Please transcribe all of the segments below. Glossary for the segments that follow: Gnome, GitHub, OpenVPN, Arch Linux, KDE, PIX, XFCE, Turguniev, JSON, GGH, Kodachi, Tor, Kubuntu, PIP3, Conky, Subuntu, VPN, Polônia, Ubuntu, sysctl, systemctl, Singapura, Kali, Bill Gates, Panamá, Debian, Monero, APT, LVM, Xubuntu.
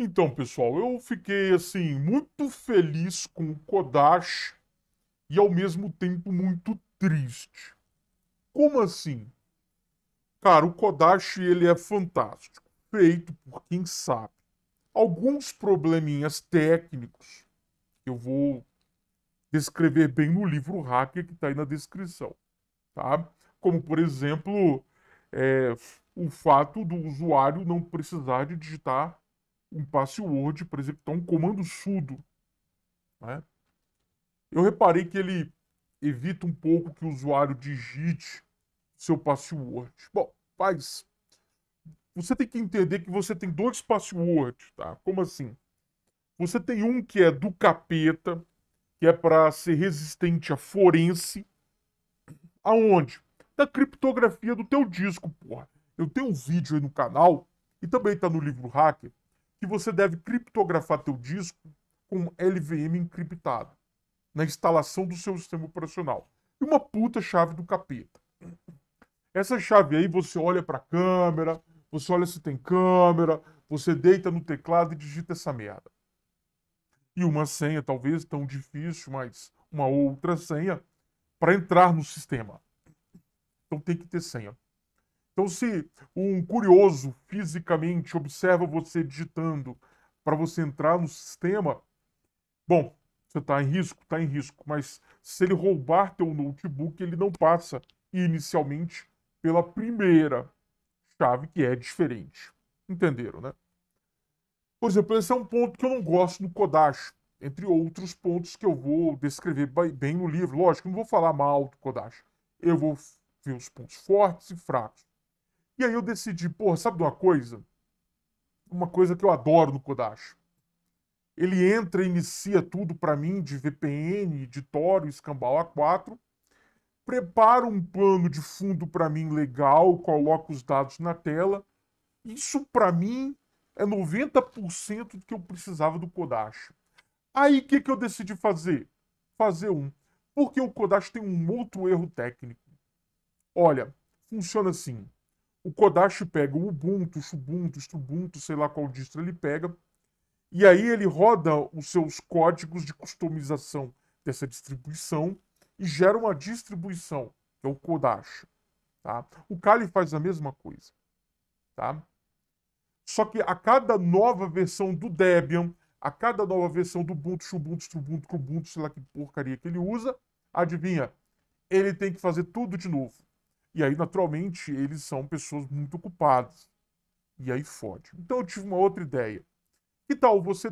Então, pessoal, eu fiquei, assim, muito feliz com o Kodachi e, ao mesmo tempo, muito triste. Como assim? Cara, o Kodachi, ele é fantástico. Feito por quem sabe. Alguns probleminhas técnicos que eu vou descrever bem no livro Hacker que está aí na descrição, tá? Como, por exemplo, o fato do usuário não precisar de digitar um password para executar um comando sudo, né? Eu reparei que ele evita um pouco que o usuário digite seu password. Bom, mas você tem que entender que você tem dois passwords, tá? Como assim? Você tem um que é do capeta, que é para ser resistente a forense. Aonde? Da criptografia do teu disco, porra. Eu tenho um vídeo aí no canal, e também tá no livro Hacker, que você deve criptografar teu disco com LVM encriptado na instalação do seu sistema operacional. E uma puta chave do capeta. Essa chave aí você olha para a câmera, você olha se tem câmera, você deita no teclado e digita essa merda. E uma senha, talvez tão difícil, mas uma outra senha para entrar no sistema. Então tem que ter senha. Então, se um curioso fisicamente observa você digitando para você entrar no sistema, bom, você está em risco, mas se ele roubar teu notebook, ele não passa inicialmente pela primeira chave, que é diferente. Entenderam, né? Por exemplo, esse é um ponto que eu não gosto no Kodachi, entre outros pontos que eu vou descrever bem no livro. Lógico, eu não vou falar mal do Kodachi. Eu vou ver os pontos fortes e fracos. E aí eu decidi, porra, sabe de uma coisa? Uma coisa que eu adoro no Kodachi. Ele entra e inicia tudo para mim de VPN, de Tor, escambau A4. Prepara um plano de fundo para mim legal, coloca os dados na tela. Isso para mim é 90% do que eu precisava do Kodachi. Aí o que eu decidi fazer? Porque o Kodachi tem um outro erro técnico. Olha, funciona assim. O Kodachi pega o Ubuntu, o Xubuntu, o Subuntu, sei lá qual distro ele pega, e aí ele roda os seus códigos de customização dessa distribuição e gera uma distribuição, que é o Kodachi. Tá? O Kali faz a mesma coisa. Tá? Só que a cada nova versão do Debian, a cada nova versão do Ubuntu, Xubuntu, Subuntu, Kubuntu, sei lá que porcaria que ele usa, adivinha? Ele tem que fazer tudo de novo. E aí, naturalmente, eles são pessoas muito ocupadas. E aí fode. Então eu tive uma outra ideia. Que tal você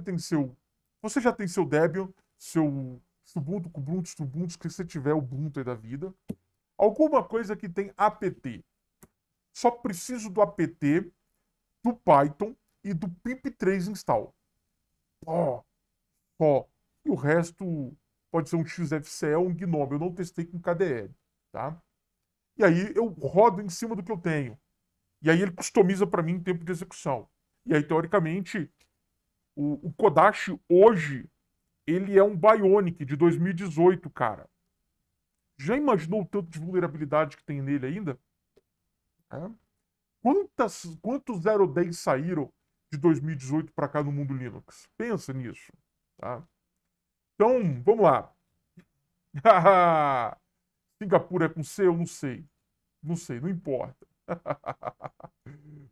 já tem seu Debian, seu Subuntu, Kubuntu, Subuntu, que você tiver Ubuntu aí da vida. Alguma coisa que tem APT. Só preciso do APT, do Python e do PIP3 install. E o resto pode ser um XFCE ou um Gnome. Eu não testei com KDE, tá? E aí eu rodo em cima do que eu tenho. E aí ele customiza para mim em tempo de execução. E aí, teoricamente, o Kodachi hoje, ele é um Bionic de 2018, cara. Já imaginou o tanto de vulnerabilidade que tem nele ainda? É. Quantos 010 saíram de 2018 para cá no mundo Linux? Pensa nisso, tá? Então, vamos lá. Haha! Singapura é com C? Eu não sei. Não sei, não importa.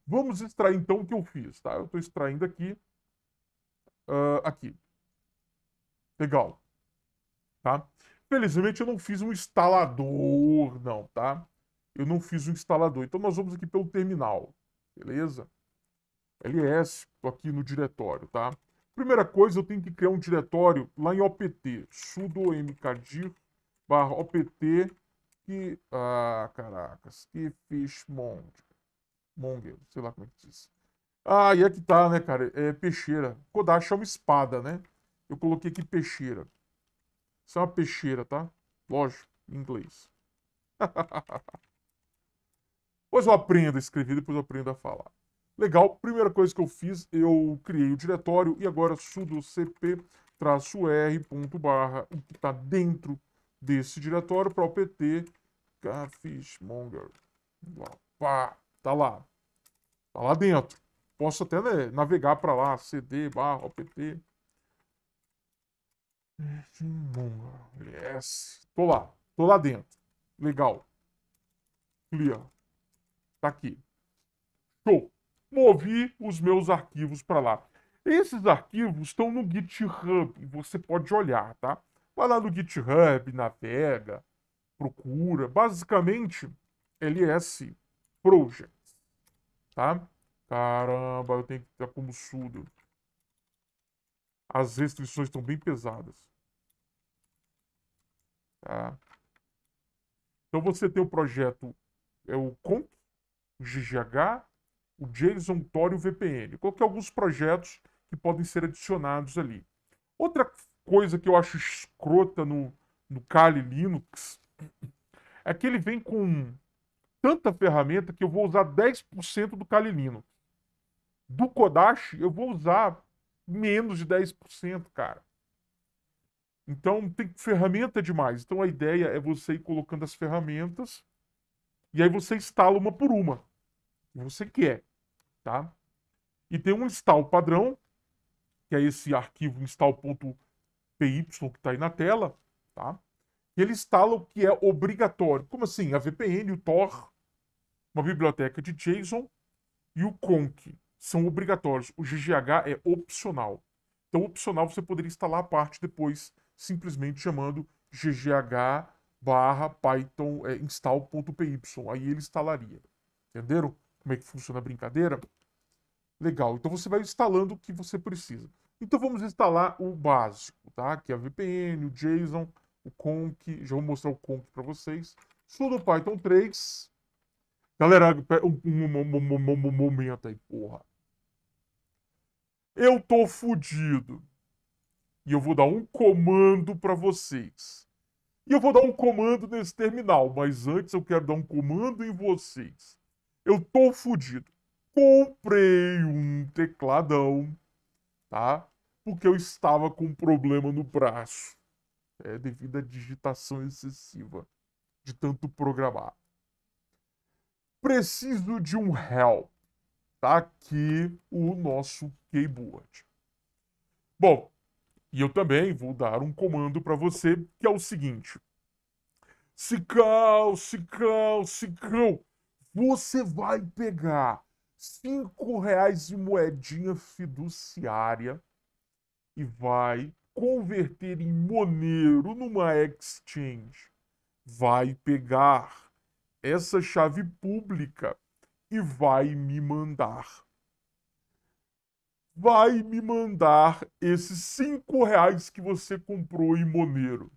Vamos extrair então o que eu fiz, tá? Eu estou extraindo aqui. Aqui. Legal. Tá? Felizmente eu não fiz um instalador, não, tá? Eu não fiz um instalador. Então nós vamos aqui pelo terminal. Beleza? LS, estou aqui no diretório, tá? Primeira coisa, eu tenho que criar um diretório lá em OPT. Sudo mkdir /opt que... Ah, caracas. Que fishmonger. Sei lá como é que diz. Ah, e aqui tá, né, cara? É peixeira. Kodachi é uma espada, né? Eu coloquei aqui peixeira. Isso é uma peixeira, tá? Lógico, em inglês. Depois eu aprendo a escrever, depois eu aprendo a falar. Legal, primeira coisa que eu fiz, eu criei o diretório e agora sudo cp-r ponto barra, o que tá dentro desse diretório para o PT Fishmonger. Tá lá. Tá lá dentro. posso até navegar para lá, cd/apt. Yes. Tô lá dentro. Legal. Clear. Tá aqui. Show. Movi os meus arquivos para lá. Esses arquivos estão no GitHub, você pode olhar, tá? Vai lá no GitHub, navega, procura. Basicamente, ls projects, tá? Caramba, eu tenho que estar como surdo. As restrições estão bem pesadas. Tá? Então você tem o projeto, é o Conky, o GGH, o JSON, Tor e o VPN. Coloquei alguns projetos que podem ser adicionados ali. Outra coisa que eu acho escrota no Kali Linux é que ele vem com tanta ferramenta que eu vou usar 10% do Kali Linux. Do Kodachi eu vou usar menos de 10%, cara. Então tem ferramenta demais. Então a ideia é você ir colocando as ferramentas e aí você instala uma por uma. Você quer, tá? E tem um install padrão, que é esse arquivo install.py que está aí na tela, tá? E ele instala o que é obrigatório. Como assim? A VPN, o Tor, uma biblioteca de JSON e o Conky são obrigatórios. O GGH é opcional. Então, opcional, você poderia instalar a parte depois, simplesmente chamando ggh/python install.py. Aí ele instalaria. Entenderam? Como é que funciona a brincadeira? Legal, então você vai instalando o que você precisa. Então vamos instalar o básico, tá? Que é a VPN, o JSON, o Conky. Já vou mostrar o Conky para vocês. Sudo Python 3. Galera, um momento aí, porra. Eu tô fudido. E eu vou dar um comando para vocês. E eu vou dar um comando nesse terminal, mas antes eu quero dar um comando em vocês. Eu tô fudido. Comprei um tecladão, tá? Porque eu estava com um problema no braço. É devido à digitação excessiva de tanto programar. Preciso de um help. Tá aqui o nosso keyboard. Bom, e eu também vou dar um comando para você, que é o seguinte. Cicão. Você vai pegar R$5 de moedinha fiduciária e vai converter em Monero numa exchange. Vai pegar essa chave pública e vai me mandar. Vai me mandar esses R$5 que você comprou em Monero.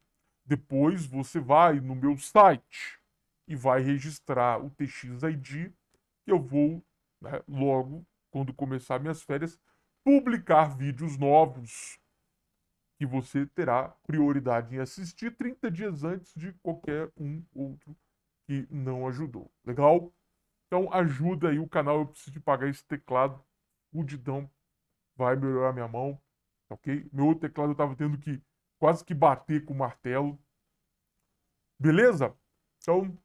Depois você vai no meu site e vai registrar o TXID, que eu vou, né, logo, quando começar minhas férias, publicar vídeos novos que você terá prioridade em assistir 30 dias antes de qualquer um outro que não ajudou. Legal? Então ajuda aí o canal, eu preciso de pagar esse teclado, fudidão, vai melhorar minha mão, ok? Meu outro teclado eu estava tendo que quase que bater com o martelo. Beleza? Então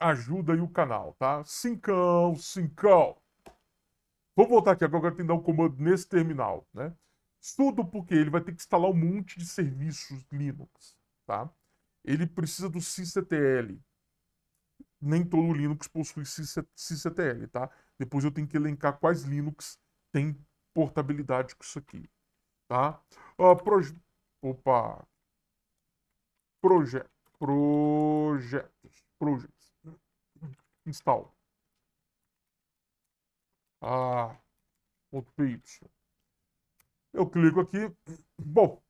ajuda aí o canal, tá? Cincão. Vou voltar aqui agora, eu tenho que dar um comando nesse terminal, né? Tudo porque ele vai ter que instalar um monte de serviços Linux, tá? Ele precisa do sysctl. Nem todo Linux possui sysctl, tá? Depois eu tenho que elencar quais Linux tem portabilidade com isso aqui, tá? Projetos. Install. .py. Eu clico aqui. Bom,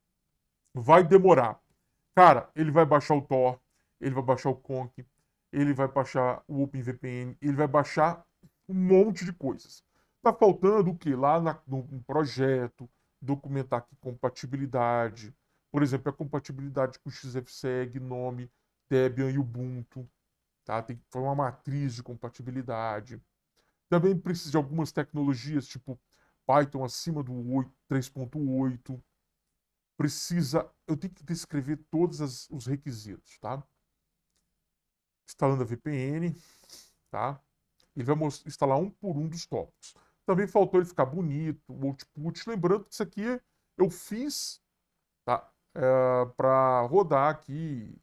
vai demorar. Cara, ele vai baixar o Tor, ele vai baixar o Conky, ele vai baixar o OpenVPN, ele vai baixar um monte de coisas. Tá faltando o que? Lá no projeto, documentar aqui compatibilidade. Por exemplo, a compatibilidade com XFCE, Gnome, Debian e Ubuntu. Tá? Tem que fazer uma matriz de compatibilidade. Também precisa de algumas tecnologias, tipo Python acima do 3.8. Eu tenho que descrever todos os requisitos, tá? Instalando a VPN, tá? Ele vai instalar um por um dos tópicos. Também faltou ele ficar bonito, o output. Lembrando que isso aqui eu fiz, tá? Para rodar aqui,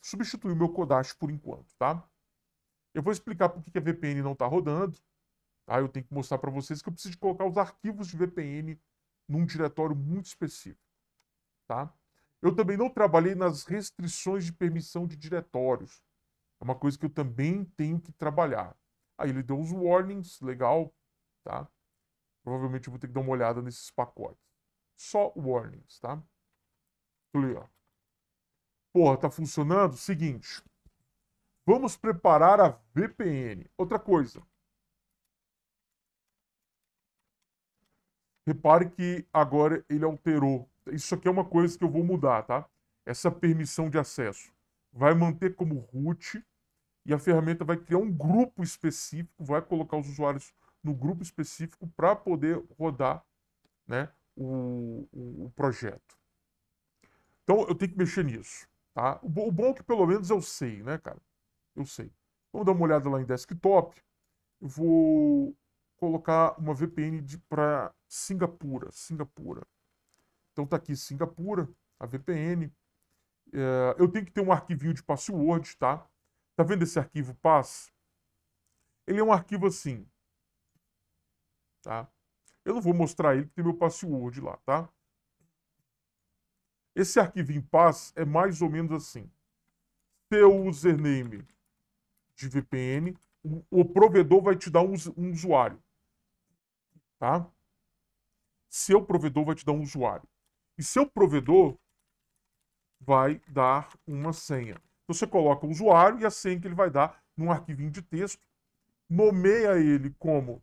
substituir o meu Kodachi por enquanto, tá? Eu vou explicar por que a VPN não está rodando. Tá? Eu tenho que mostrar para vocês que eu preciso colocar os arquivos de VPN num diretório muito específico. Tá? Eu também não trabalhei nas restrições de permissão de diretórios. É uma coisa que eu também tenho que trabalhar. Aí ele deu os warnings, legal. Tá? Provavelmente eu vou ter que dar uma olhada nesses pacotes. Só warnings, tá? Aqui, ó. Porra, tá funcionando? Seguinte. Vamos preparar a VPN. Outra coisa. Repare que agora ele alterou. Isso aqui é uma coisa que eu vou mudar, tá? Essa permissão de acesso. Vai manter como root e a ferramenta vai criar um grupo específico, vai colocar os usuários no grupo específico para poder rodar, né, o projeto. Então eu tenho que mexer nisso, tá? O bom é que pelo menos eu sei, né, cara? Eu sei. Vamos dar uma olhada lá em desktop. Eu vou colocar uma VPN para Singapura. Singapura. Então tá aqui Singapura, a VPN. Eu tenho que ter um arquivinho de password, tá? Tá vendo esse arquivo pass? Ele é um arquivo assim, tá? Eu não vou mostrar ele, porque tem meu password lá, tá? Esse arquivinho pass é mais ou menos assim. Seu username de VPN, o provedor vai te dar um usuário, tá? Seu provedor vai te dar um usuário. E seu provedor vai dar uma senha. Então você coloca o usuário e a senha que ele vai dar num arquivinho de texto, nomeia ele como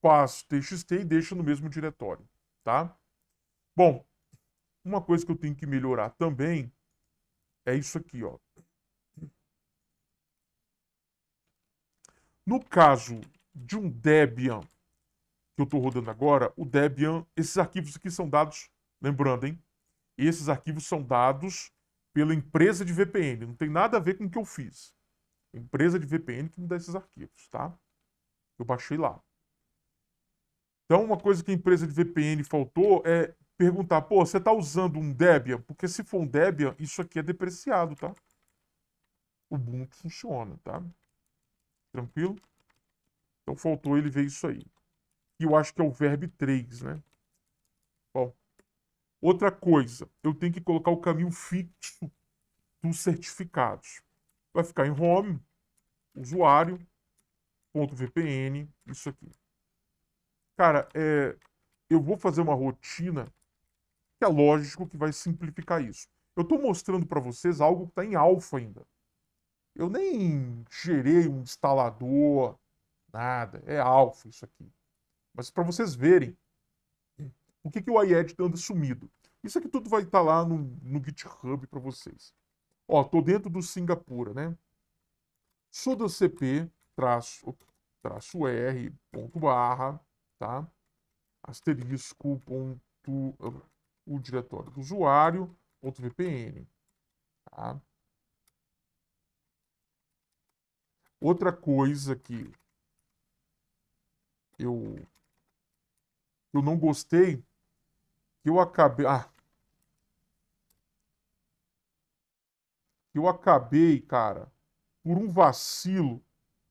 pass.txt e deixa no mesmo diretório, tá? Bom, uma coisa que eu tenho que melhorar também é isso aqui, ó. No caso de um Debian que eu estou rodando agora, o Debian, esses arquivos aqui são dados, lembrando, hein? Esses arquivos são dados pela empresa de VPN. Não tem nada a ver com o que eu fiz. A empresa de VPN que me dá esses arquivos, tá? Eu baixei lá. Então, uma coisa que a empresa de VPN faltou é perguntar, pô, você está usando um Debian? Porque se for um Debian, isso aqui é depreciado, tá? O Ubuntu funciona, tá? Tranquilo? Então, faltou ele ver isso aí. E eu acho que é o VRB3, né? Bom. Outra coisa, eu tenho que colocar o caminho fixo dos certificados. Vai ficar em home, usuário.vpn, isso aqui. Cara, eu vou fazer uma rotina que é lógico que vai simplificar isso. Eu estou mostrando para vocês algo que está em alfa ainda. Eu nem gerei um instalador, nada. É alfa isso aqui. Mas para vocês verem. O que o iEdit anda sumido? Isso aqui tudo vai estar lá no GitHub para vocês. Ó, tô dentro do Singapura, né? Sudo cp -r ponto barra, tá? Asterisco ponto, o diretório do usuário ponto VPN, tá? Outra coisa que eu não gostei, eu acabei, cara, por um vacilo,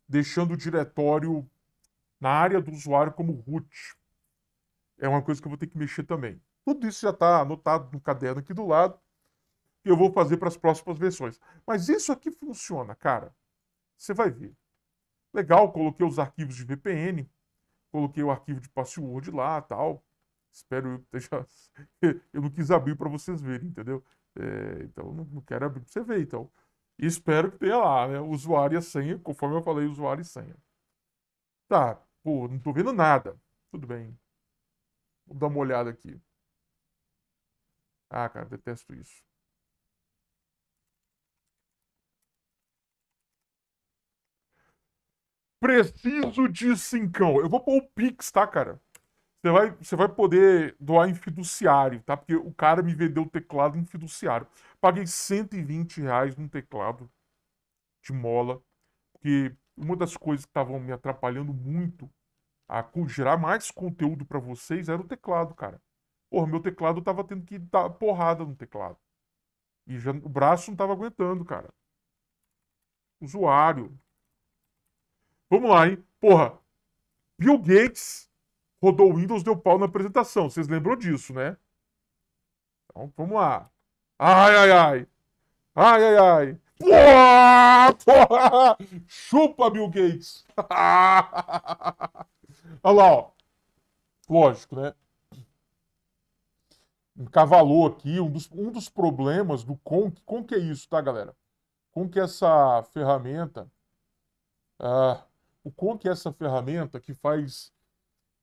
deixando o diretório na área do usuário como root. É uma coisa que eu vou ter que mexer também. Tudo isso já está anotado no caderno aqui do lado, que eu vou fazer para as próximas versões. Mas isso aqui funciona, cara. Você vai ver. Legal, coloquei os arquivos de VPN, coloquei o arquivo de password lá, tal. Espero eu deixar. Eu não quis abrir para vocês verem, entendeu? Então, não quero abrir para você ver, então. E espero que tenha lá, né? Usuário e a senha, conforme eu falei, usuário e senha. Tá, pô, não tô vendo nada. Tudo bem. Vou dar uma olhada aqui. Ah, cara, detesto isso. Preciso de 5. Eu vou pôr o Pix, tá, cara? Você vai poder doar em fiduciário, tá? Porque o cara me vendeu o teclado em fiduciário. Paguei R$120 num teclado de mola. Porque uma das coisas que estavam me atrapalhando muito a gerar mais conteúdo para vocês era o teclado, cara. Porra, meu teclado eu tava tendo que dar porrada no teclado. E já, o braço não tava aguentando, cara. Usuário. Vamos lá, hein? Porra, Bill Gates rodou o Windows, deu pau na apresentação. Vocês lembram disso, né? Então, vamos lá. Ai, ai, ai. Ai, ai, ai. Uou, porra! Chupa, Bill Gates. Olha lá, ó. Lógico, né? Encavalou aqui um dos problemas do Conky. Conky é isso, tá, galera? Conky é essa ferramenta. O Conky é essa ferramenta que faz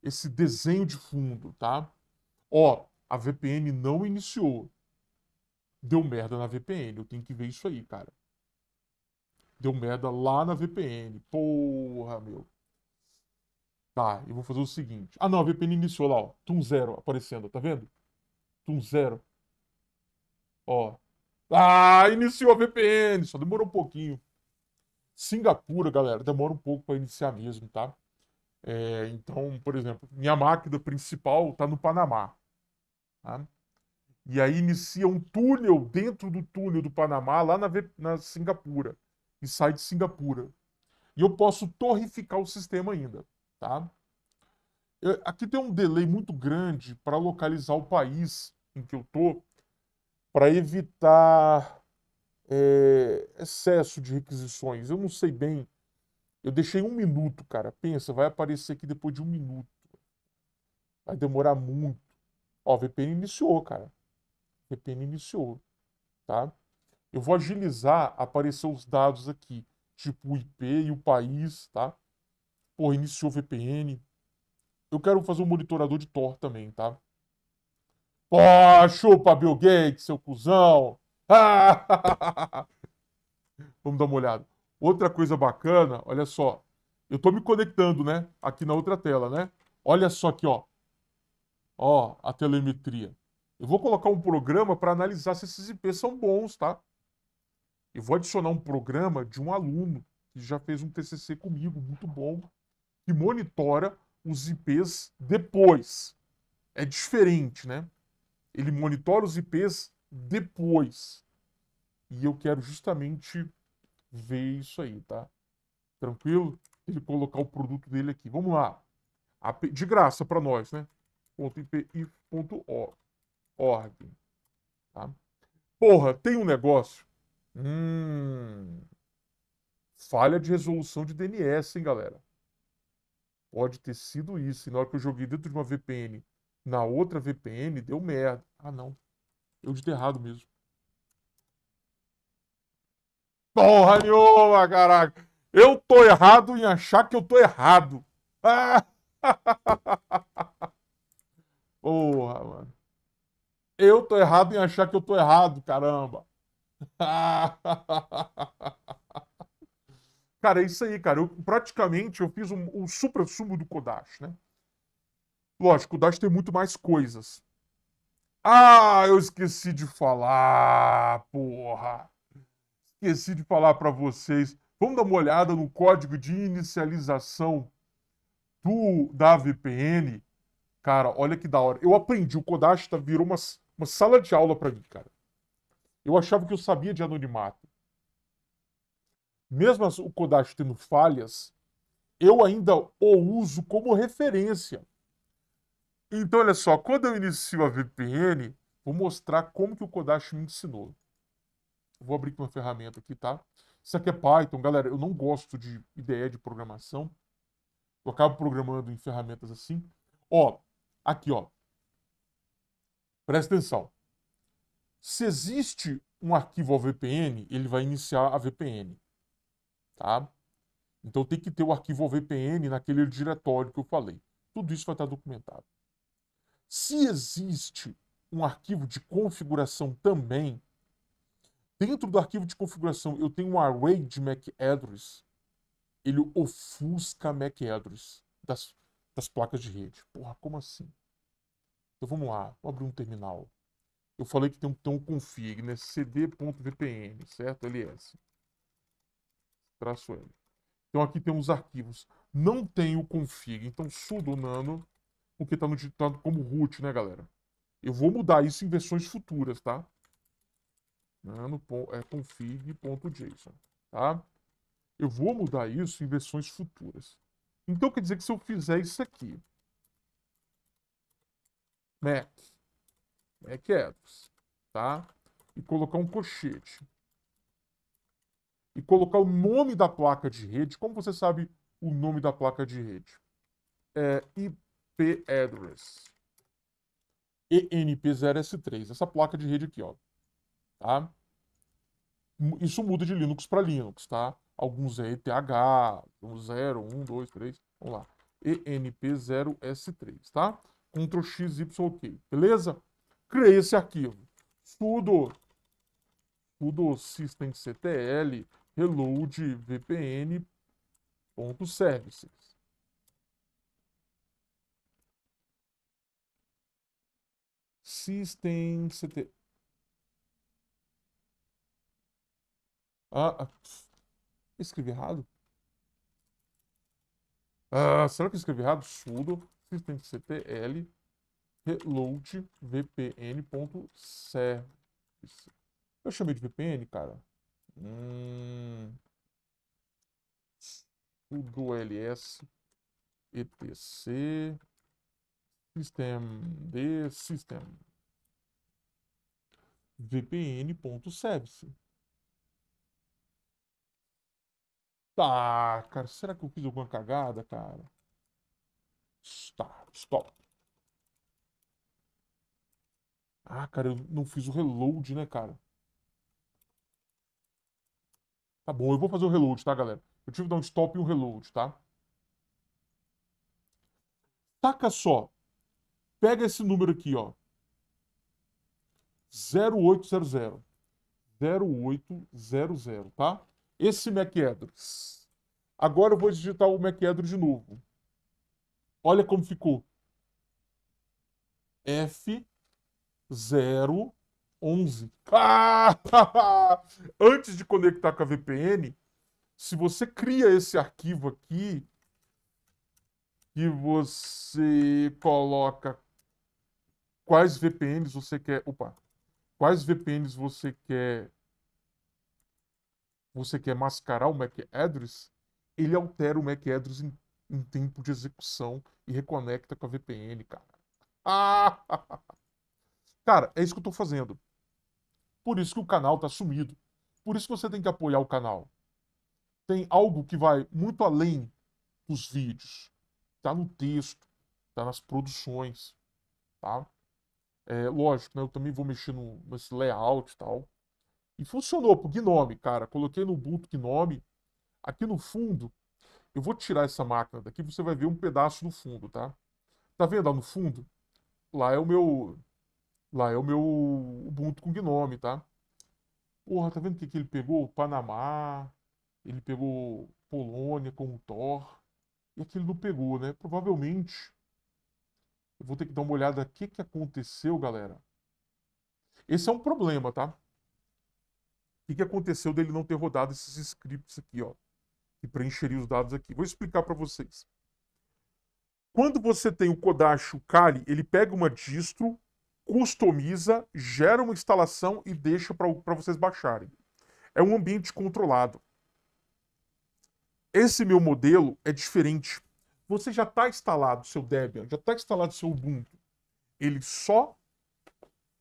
esse desenho de fundo, tá? Ó, a VPN não iniciou. Deu merda na VPN. Eu tenho que ver isso aí, cara. Deu merda lá na VPN. Porra, meu. Tá, eu vou fazer o seguinte. Ah, não, a VPN iniciou lá, ó. Tum 0 aparecendo, tá vendo? Tum 0. Ó. Ah, iniciou a VPN. Só demorou um pouquinho. Singapura, galera, demora um pouco pra iniciar mesmo, tá? É, então, por exemplo, minha máquina principal tá no Panamá. Tá? E aí inicia um túnel dentro do túnel do Panamá, lá na Singapura. E sai de Singapura. E eu posso torrificar o sistema ainda, tá? Aqui tem um delay muito grande para localizar o país em que eu tô, para evitar excesso de requisições. Eu não sei bem. Eu deixei 1 minuto, cara. Pensa, vai aparecer aqui depois de 1 minuto. Vai demorar muito. Ó, VPN iniciou, cara. VPN iniciou, tá? Eu vou agilizar, aparecer os dados aqui, tipo o IP e o país, tá? Pô, iniciou VPN. Eu quero fazer um monitorador de Tor também, tá? Pô, chupa Bill Gates, seu cuzão! Ah! Vamos dar uma olhada. Outra coisa bacana, olha só. Eu tô me conectando, né? Aqui na outra tela, né? Olha só aqui, ó. Ó, a telemetria. Eu vou colocar um programa para analisar se esses IPs são bons, tá? Eu vou adicionar um programa de um aluno que já fez um TCC comigo, muito bom, que monitora os IPs depois. É diferente, né? Ele monitora os IPs depois. E eu quero justamente ver isso aí, tá? Tranquilo? Ele colocar o produto dele aqui. Vamos lá. De graça para nós, né? .ipi.org. Tá? Porra, tem um negócio. Falha de resolução de DNS, hein, galera? Pode ter sido isso. E na hora que eu joguei dentro de uma VPN, na outra VPN, deu merda. Ah, não. Eu de errado mesmo. Porra nenhuma, caraca. Eu tô errado em achar que eu tô errado. Ah! Porra, mano. Eu tô errado em achar que eu tô errado, caramba. Cara, é isso aí, cara. Eu fiz um supra-sumo do Kodachi, né? Lógico, o Kodachi tem muito mais coisas. Ah, eu esqueci de falar, porra. Esqueci de falar pra vocês. Vamos dar uma olhada no código de inicialização da VPN. Cara, olha que da hora. Eu aprendi. O Kodachi virou uma sala de aula pra mim, cara. Eu achava que eu sabia de anonimato. Mesmo o Kodachi tendo falhas, eu ainda o uso como referência. Então, olha só, quando eu inicio a VPN, vou mostrar como que o Kodachi me ensinou. Vou abrir uma ferramenta aqui, tá? Isso aqui é Python, galera. Eu não gosto de IDE de programação. Eu acabo programando em ferramentas assim. Ó, aqui, ó. Presta atenção. Se existe um arquivo OVPN, ele vai iniciar a VPN, tá? Então tem que ter o arquivo OVPN naquele diretório que eu falei. Tudo isso vai estar documentado. Se existe um arquivo de configuração também, dentro do arquivo de configuração eu tenho um array de MAC address, ele ofusca MAC address das placas de rede. Porra, como assim? Então vamos lá, vou abrir um terminal. Eu falei que tem um config, né? cd.vpn, certo? ls. Traço L. Então aqui tem os arquivos. Não tem o config, então sudo nano, porque está no digitado como root, né, galera? Eu vou mudar isso em versões futuras, tá? Nano é config.json, tá? Eu vou mudar isso em versões futuras. Então quer dizer que se eu fizer isso aqui, mac address, tá? E colocar um colchete. E colocar o nome da placa de rede. Como você sabe o nome da placa de rede? É IP address. ENP0S3. Essa placa de rede aqui, ó. Tá? Isso muda de Linux para Linux, tá? Alguns é ETH, 0, 1, 2, 3. Vamos lá. ENP0S3, tá? Ctrl X, Y, OK. Beleza? Criei esse arquivo. Sudo systemctl reload vpn.services. Systemctl. Escrevi errado? Será que eu escrevi errado? Sudo systemctl reload vpn.services. Eu chamei de VPN, cara. Sudo ls etc systemd vpn.service. Tá, cara, será que eu fiz alguma cagada, cara? Tá, stop. Ah, cara, eu não fiz o reload, né, cara? Tá bom, eu vou fazer o reload, tá, galera? Eu tive que dar um stop e um reload, tá? Taca só. Pega esse número aqui, ó. 0800. 0800, tá? Esse MAC address. Agora eu vou digitar o MAC address de novo. Olha como ficou. F011. Ah! Antes de conectar com a VPN, se você cria esse arquivo aqui, e você coloca quais VPNs você quer, quais VPNs você quer mascarar o MAC address, ele altera o MAC address em tempo de execução e reconecta com a VPN, cara. Ah! Cara, é isso que eu tô fazendo. Por isso que o canal tá sumido. Por isso que você tem que apoiar o canal. Tem algo que vai muito além dos vídeos. Tá no texto, tá nas produções, tá? É, lógico, né? Eu também vou mexer nesse layout e tal. E funcionou pro Gnome, cara. Coloquei no Ubuntu Gnome. Aqui no fundo, eu vou tirar essa máquina daqui, você vai ver um pedaço do fundo, tá? Tá vendo lá no fundo? Lá é o meu Ubuntu com Gnome, tá? Porra, tá vendo o que ele pegou? Panamá, ele pegou Polônia com o Tor, e aqui ele não pegou, né? Provavelmente, eu vou ter que dar uma olhada aqui o que aconteceu, galera. Esse é um problema, tá? O que aconteceu dele não ter rodado esses scripts aqui, ó, e preencheria os dados aqui. Vou explicar pra vocês. Quando você tem o Kodachi, o Kali, ele pega uma distro, customiza, gera uma instalação e deixa para vocês baixarem. É um ambiente controlado. Esse meu modelo é diferente. Você já está instalado seu Debian, já está instalado seu Ubuntu. Ele só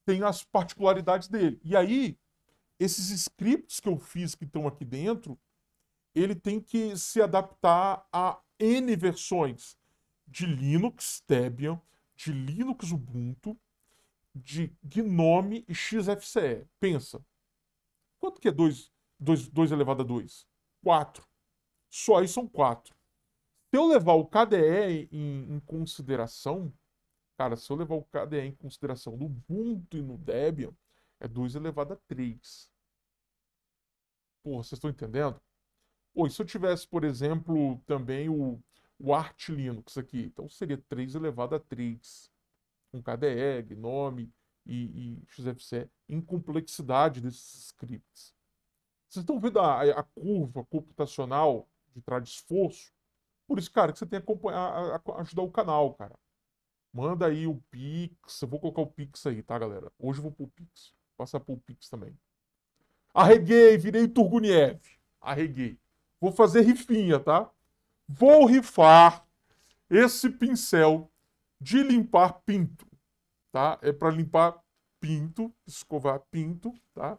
tem as particularidades dele. E aí, esses scripts que eu fiz que estão aqui dentro, ele tem que se adaptar a N versões de Linux Debian, de Linux Ubuntu, de Gnome e XFCE. Pensa. Quanto que é 2 elevado a 2? 4. Só aí são 4. Se eu levar o KDE em consideração, cara, se eu levar o KDE em consideração no Ubuntu e no Debian, é 2 elevado a 3. Porra, vocês estão entendendo? Pô, e se eu tivesse, por exemplo, também o Arch Linux aqui, então seria 3 elevado a 3. Com KDE, Gnome e XFCE, em complexidade desses scripts. Vocês estão vendo a curva computacional de trás de esforço. Por isso, cara, que você tem que ajudar o canal, cara. Manda aí o Pix. Eu vou colocar o Pix aí, tá, galera? Hoje eu vou pro Pix. Vou passar pro Pix também. Arreguei, virei Turguniev. Arreguei. Vou fazer rifinha, tá? Vou rifar esse pincel de limpar pinto, tá? É pra limpar pinto, escovar pinto, tá?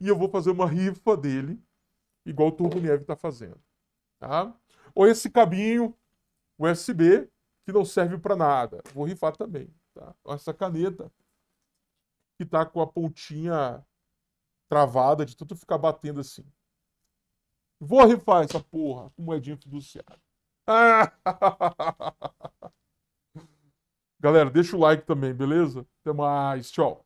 E eu vou fazer uma rifa dele, igual o Turguniev tá fazendo, tá? Ou esse cabinho USB, que não serve para nada. Vou rifar também, tá? Essa caneta, que tá com a pontinha travada de tanto ficar batendo assim. Vou rifar essa porra com moedinha fiduciária. Ah! Galera, deixa o like também, beleza? Até mais, tchau.